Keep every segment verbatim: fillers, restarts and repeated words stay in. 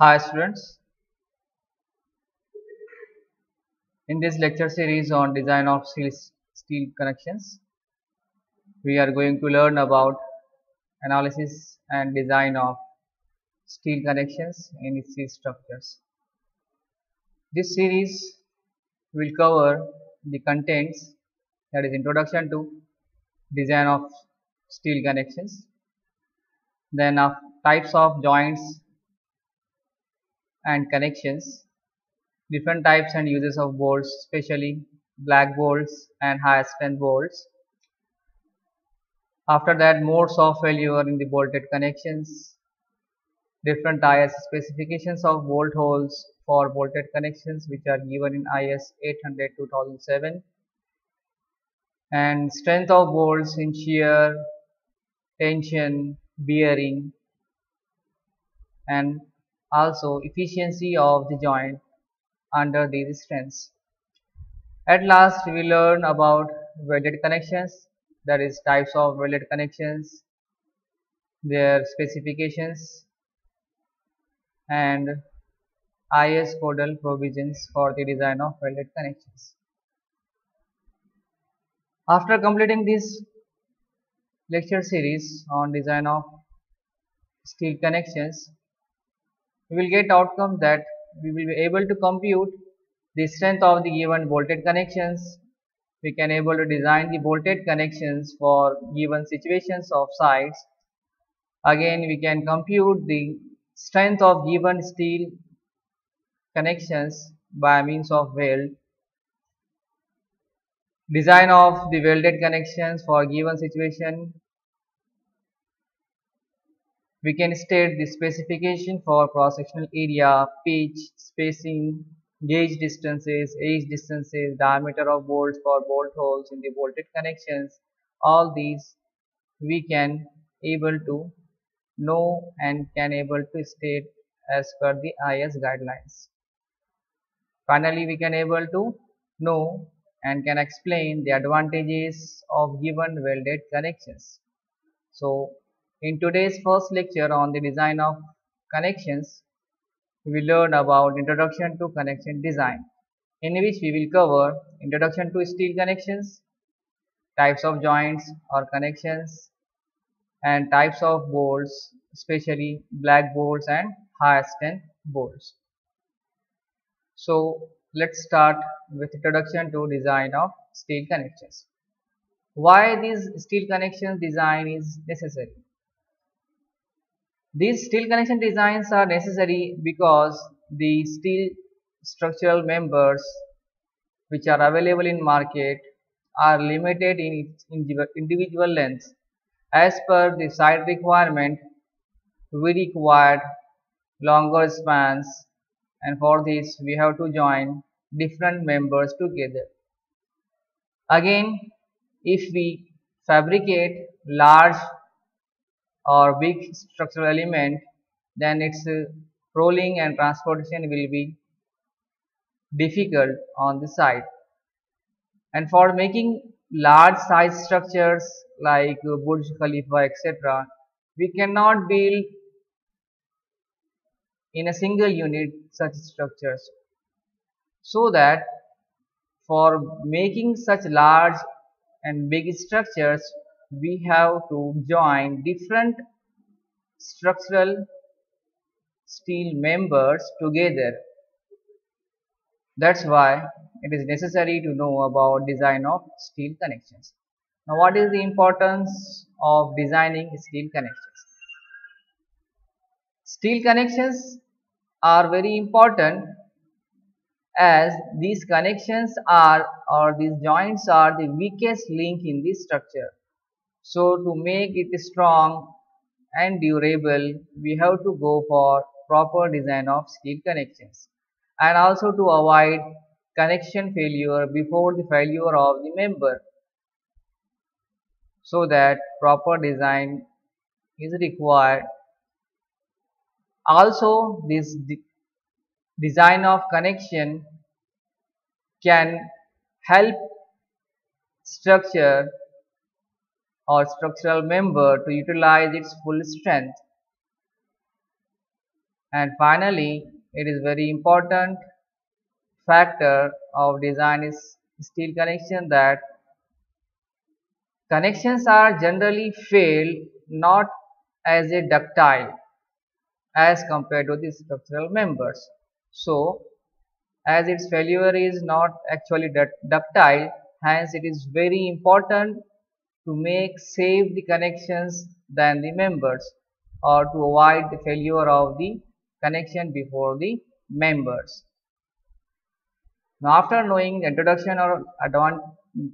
Hi students, in this lecture series on design of steel, steel connections, we are going to learn about analysis and design of steel connections in steel structures. This series will cover the contents, that is introduction to design of steel connections, then of types of joints and connections, different types and uses of bolts, especially black bolts and high strength bolts. After that, modes of failure in the bolted connections, different I S specifications of bolt holes for bolted connections which are given in I S eight hundred two thousand seven, and strength of bolts in shear, tension, bearing, and also efficiency of the joint under these strengths. At last, we learn about welded connections, that is types of welded connections, their specifications, and I S codal provisions for the design of welded connections. After completing this lecture series on design of steel connections, we will get outcome that we will be able to compute the strength of the given bolted connections. We can able to design the bolted connections for given situations of sites. Again, we can compute the strength of given steel connections by means of weld. Design of the welded connections for given situation. We can state the specification for cross-sectional area, pitch, spacing, gauge distances, edge distances, diameter of bolts for bolt holes in the bolted connections. All these we can able to know and can able to state as per the I S guidelines. Finally, we can able to know and can explain the advantages of given welded connections. So, in today's first lecture on the design of connections, we learn about introduction to connection design, in which we will cover introduction to steel connections, types of joints or connections, and types of bolts, especially black bolts and high strength bolts. So let's start with introduction to design of steel connections. Why this steel connection design is necessary? These steel connection designs are necessary because the steel structural members which are available in market are limited in its individual lengths. As per the site requirement, we require longer spans, and for this we have to join different members together. Again, if we fabricate large or big structural element, then its rolling and transportation will be difficult on the site. And for making large size structures like Burj Khalifa, et cetera, we cannot build in a single unit such structures. So that for making such large and big structures, we have to join different structural steel members together. That's why it is necessary to know about design of steel connections. Now, what is the importance of designing steel connections? Steel connections are very important as these connections are or these joints are the weakest link in the structure. So, to make it strong and durable, we have to go for proper design of steel connections, and also to avoid connection failure before the failure of the member, so that proper design is required. Also, this de- design of connection can help structure or structural member to utilize its full strength. And finally, it is very important factor of design is steel connection, that connections are generally failed not as a ductile as compared to the structural members. So, as its failure is not actually ductile, hence it is very important to make safe the connections than the members, or to avoid the failure of the connection before the members. Now, after knowing the introduction or advanced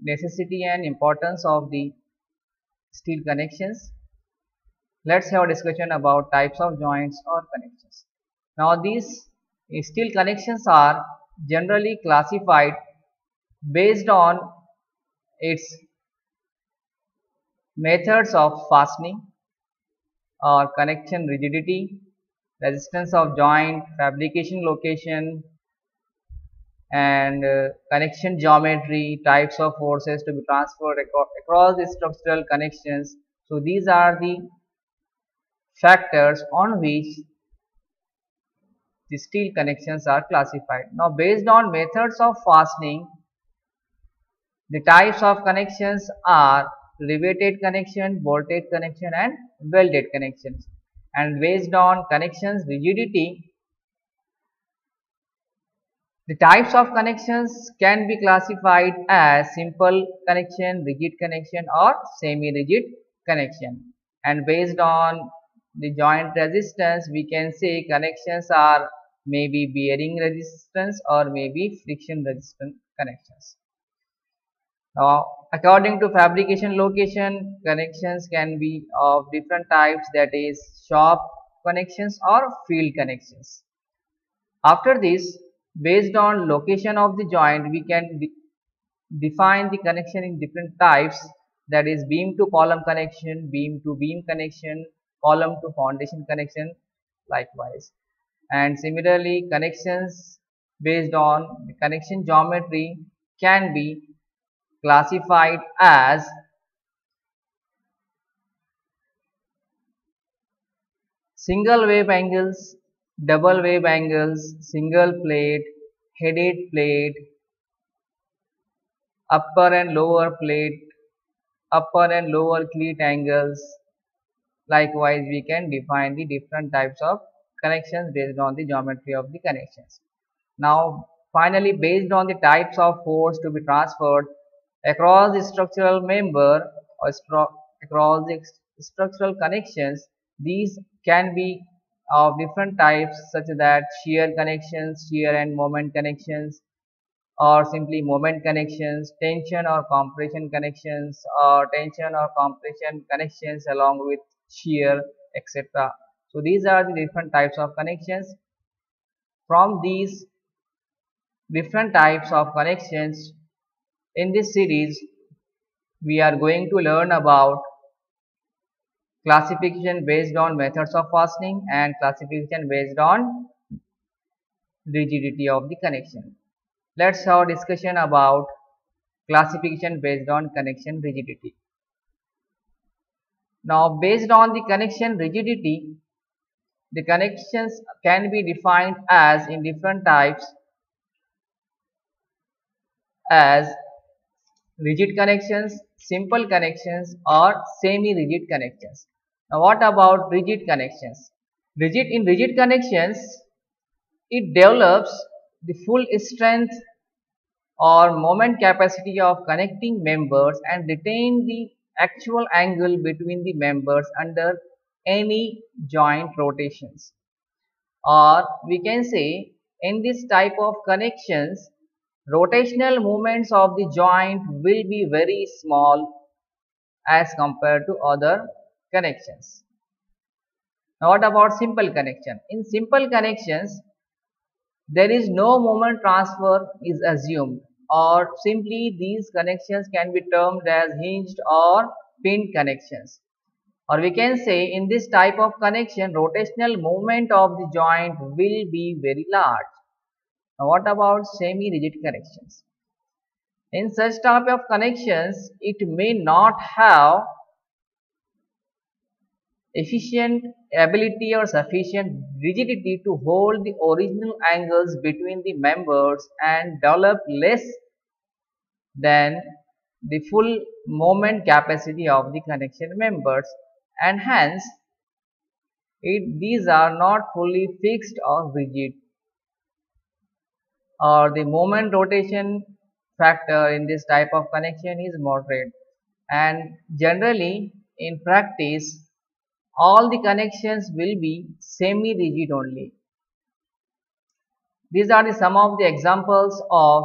necessity and importance of the steel connections, let's have a discussion about types of joints or connections. Now, these steel connections are generally classified based on its methods of fastening or connection rigidity, resistance of joint, fabrication location, and uh, connection geometry, types of forces to be transferred acro across the structural connections. So, these are the factors on which the steel connections are classified. Now, based on methods of fastening, the types of connections are riveted connection, bolted connection, and welded connections. And based on connections rigidity, the types of connections can be classified as simple connection, rigid connection, or semi-rigid connection. And based on the joint resistance, we can say connections are maybe bearing resistance or maybe friction resistant connections. Now, according to fabrication location, connections can be of different types, that is shop connections or field connections. After this, based on location of the joint, we can de define the connection in different types, that is beam to column connection, beam to beam connection, column to foundation connection, likewise. And similarly, connections based on the connection geometry can be classified as single wave angles, double wave angles, single plate, headed plate, upper and lower plate, upper and lower cleat angles. Likewise, we can define the different types of connections based on the geometry of the connections. Now, finally, based on the types of force to be transferred across the structural member or stru across the structural connections, these can be of different types, such that shear connections, shear and moment connections, or simply moment connections, tension or compression connections, or tension or compression connections along with shear, et cetera. So, these are the different types of connections. From these different types of connections, in this series, we are going to learn about classification based on methods of fastening and classification based on rigidity of the connection. Let's have a discussion about classification based on connection rigidity. Now, based on the connection rigidity, the connections can be defined as in different types as rigid connections, simple connections, or semi-rigid connections. Now, what about rigid connections? Rigid in rigid connections, it develops the full strength or moment capacity of connecting members and retain the actual angle between the members under any joint rotations. Or we can say, in this type of connections, rotational movements of the joint will be very small as compared to other connections. Now, what about simple connection? In simple connections, there is no moment transfer is assumed, or simply these connections can be termed as hinged or pinned connections. Or we can say, in this type of connection, rotational movement of the joint will be very large. Now, what about semi-rigid connections? In such type of connections, it may not have efficient ability or sufficient rigidity to hold the original angles between the members and develop less than the full moment capacity of the connection members, and hence it, these are not fully fixed or rigid, or the moment rotation factor in this type of connection is moderate. And generally in practice all the connections will be semi rigid only. These are the some of the examples of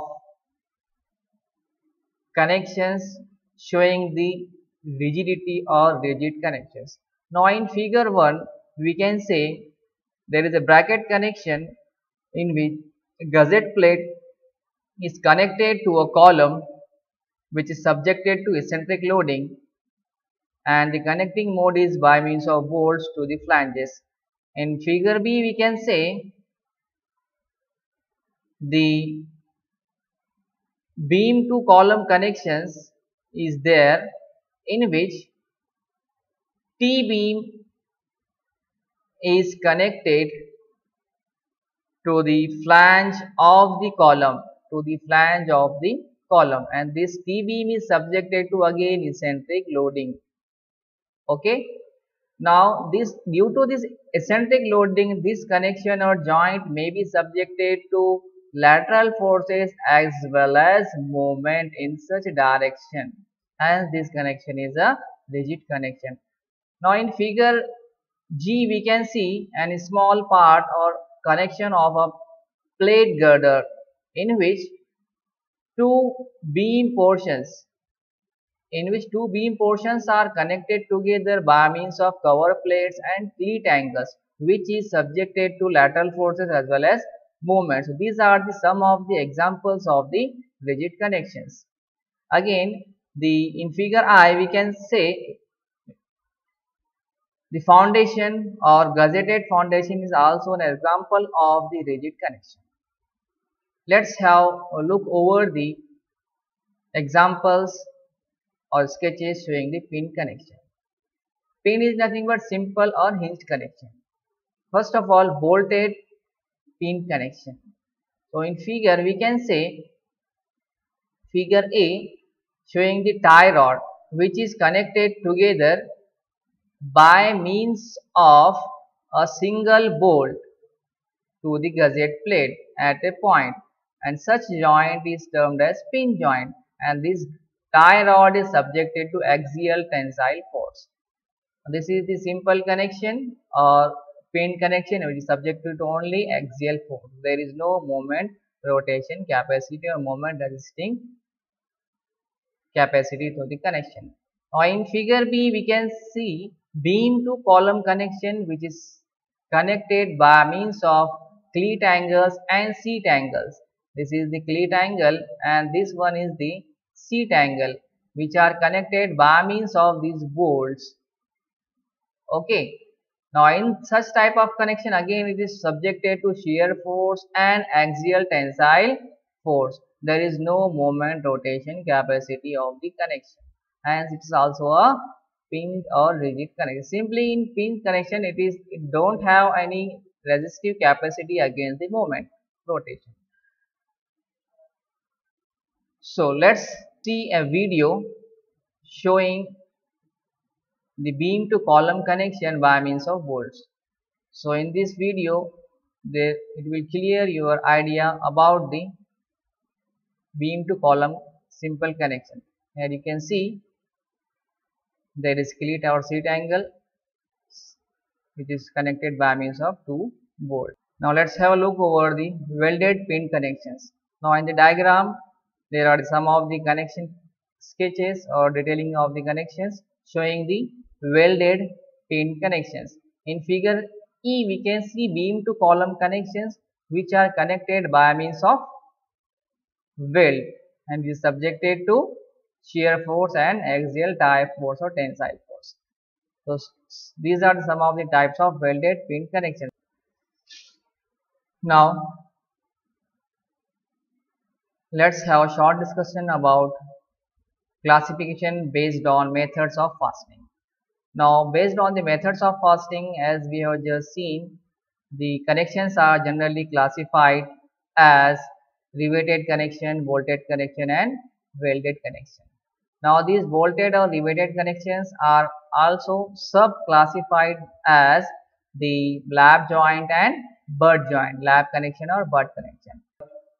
connections showing the rigidity or rigid connections. Now in figure one we can say there is a bracket connection in which a gusset plate is connected to a column which is subjected to eccentric loading, and the connecting mode is by means of bolts to the flanges. In figure B we can say the beam to column connections is there, in which T beam is connected to the flange of the column, to the flange of the column, and this T beam is subjected to again eccentric loading. Okay. Now this, due to this eccentric loading, this connection or joint may be subjected to lateral forces as well as movement in such direction, and this connection is a rigid connection. Now in figure G we can see a small part or connection of a plate girder, in which two beam portions in which two beam portions are connected together by means of cover plates and cleat angles, which is subjected to lateral forces as well as movement. So these are the some of the examples of the rigid connections. Again, the in figure I we can say the foundation or gazetted foundation is also an example of the rigid connection. Let's have a look over the examples or sketches showing the pin connection. Pin is nothing but simple or hinged connection. First of all, bolted pin connection. So in figure we can say figure A showing the tie rod which is connected together by means of a single bolt to the gusset plate at a point, and such joint is termed as pin joint, and this tie rod is subjected to axial tensile force. This is the simple connection or pin connection which is subjected to only axial force. There is no moment rotation capacity or moment resisting capacity to the connection. Now in figure B we can see beam to column connection which is connected by means of cleat angles and seat angles. This is the cleat angle and this one is the seat angle, which are connected by means of these bolts. Okay. Now in such type of connection again it is subjected to shear force and axial tensile force. There is no moment rotation capacity of the connection, hence it is also a pinned or rigid connection. Simply in pin connection it is it don't have any resistive capacity against the moment rotation. So let's see a video showing the beam to column connection by means of bolts. So in this video there it will clear your idea about the beam to column simple connection. Here you can see there is cleat or seat angle which is connected by means of two bolts. Now let's have a look over the welded pin connections. Now in the diagram there are some of the connection sketches or detailing of the connections showing the welded pin connections. In figure E we can see beam to column connections which are connected by means of weld and is subjected to shear force and axial tie force or tensile force. So these are some of the types of welded pin connections. Now let's have a short discussion about classification based on methods of fastening. Now, based on the methods of fasting, as we have just seen, the connections are generally classified as riveted connection, bolted connection and welded connection. Now, these bolted or riveted connections are also sub-classified as the lap joint and butt joint, lap connection or butt connection.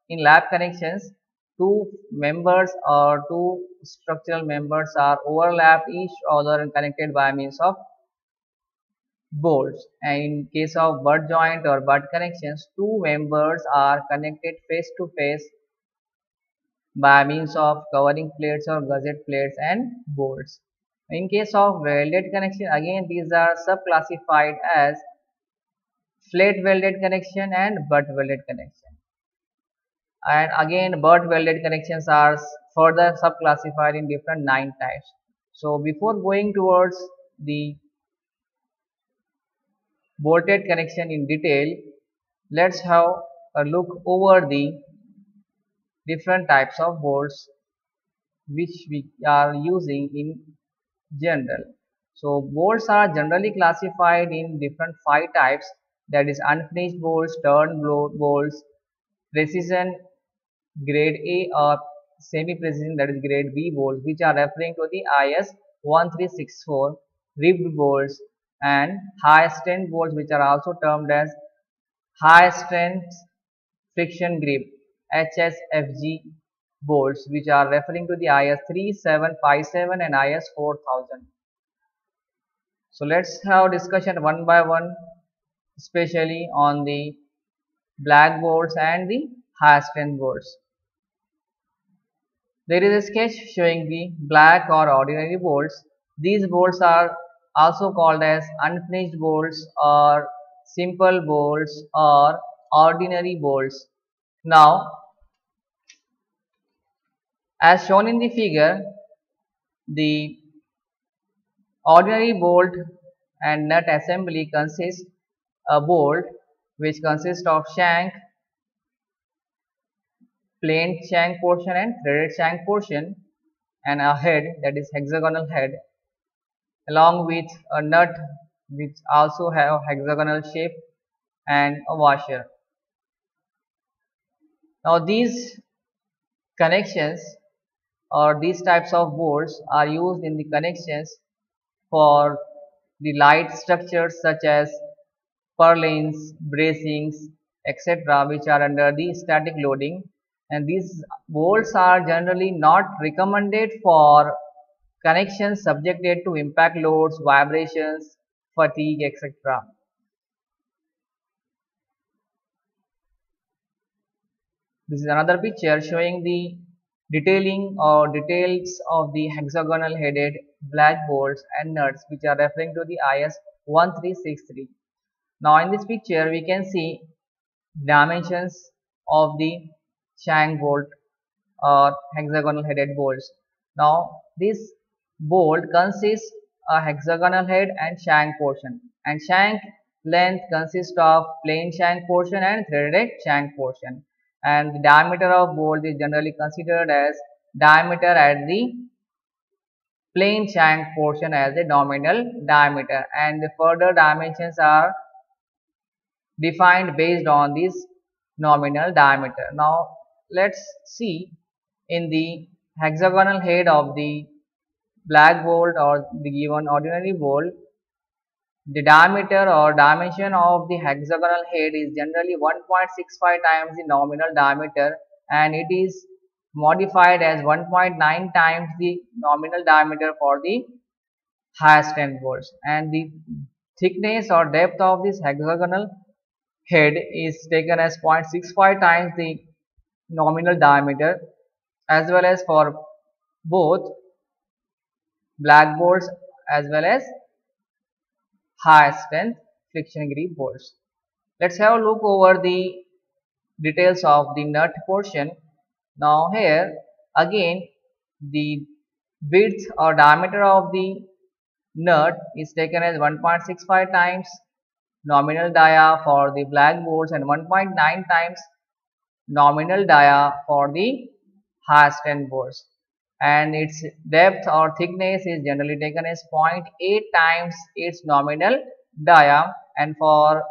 In lap connections, two members or two structural members are overlapped each other and connected by means of bolts. And in case of butt joint or butt connections, two members are connected face to face by means of covering plates or gusset plates and bolts. In case of welded connection, again these are subclassified as flat welded connection and butt welded connection. And again butt welded connections are further subclassified in different nine types. So before going towards the bolted connection in detail, let's have a look over the different types of bolts which we are using in general. So bolts are generally classified in different five types, that is unfinished bolts, turn bolts, precision grade A or semi precision, that is grade B bolts, which are referring to the I S thirteen sixty-four, ribbed bolts and high strength bolts, which are also termed as high strength friction grip H S F G bolts, which are referring to the I S thirty-seven fifty-seven and I S four thousand. So let's have discussion one by one, especially on the black bolts and the high strength bolts. There is a sketch showing the black or ordinary bolts. These bolts are also called as unfinished bolts or simple bolts or ordinary bolts. Now, as shown in the figure, the ordinary bolt and nut assembly consists a bolt which consists of shank, plain shank portion and threaded shank portion, and a head, that is hexagonal head, along with a nut which also have a hexagonal shape and a washer. Now these connections or these types of bolts are used in the connections for the light structures such as purlins, bracings, et cetera, which are under the static loading, and these bolts are generally not recommended for connections subjected to impact loads, vibrations, fatigue, et cetera. This is another picture showing the detailing or details of the hexagonal headed black bolts and nuts, which are referring to the I S thirteen sixty-three. Now in this picture we can see dimensions of the shank bolt or hexagonal headed bolts. Now this bolt consists a hexagonal head and shank portion, and shank length consists of plain shank portion and threaded shank portion, and the diameter of bolt is generally considered as diameter at the plain shank portion as a nominal diameter, and the further dimensions are defined based on this nominal diameter. Now let's see in the hexagonal head of the black bolt or the given ordinary bolt, the diameter or dimension of the hexagonal head is generally one point six five times the nominal diameter, and it is modified as one point nine times the nominal diameter for the high strength bolts, and the thickness or depth of this hexagonal head is taken as zero point six five times the nominal diameter, as well as for both black bolts as well as high strength friction grip bolts. Let's have a look over the details of the nut portion. Now here again the width or diameter of the nut is taken as one point six five times nominal dia for the black bolts and one point nine times nominal dia for the high strength bolts, and its depth or thickness is generally taken as zero point eight times its nominal dia, and for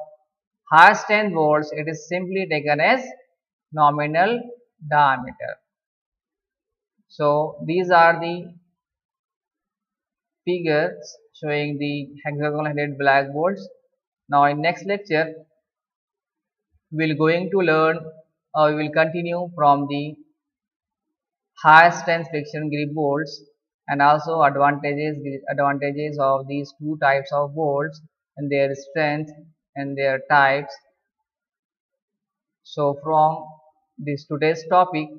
high strength bolts it is simply taken as nominal diameter. So these are the figures showing the hexagonal headed black bolts. Now in next lecture we will going to learn or uh, we will continue from the high strength friction grip bolts and also advantages advantages of these two types of bolts and their strength and their types. So from this today's topic,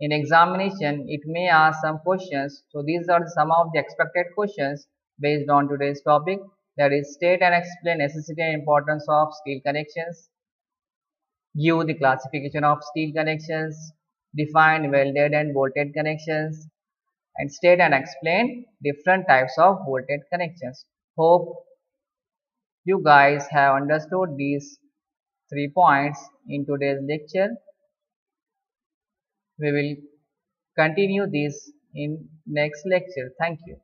in examination it may ask some questions. So these are some of the expected questions based on today's topic, that is, state and explain necessity and importance of steel connections, give the classification of steel connections, define welded and bolted connections, and state and explain different types of bolted connections. Hope you guys have understood these three points in today's lecture. We will continue this in next lecture. Thank you.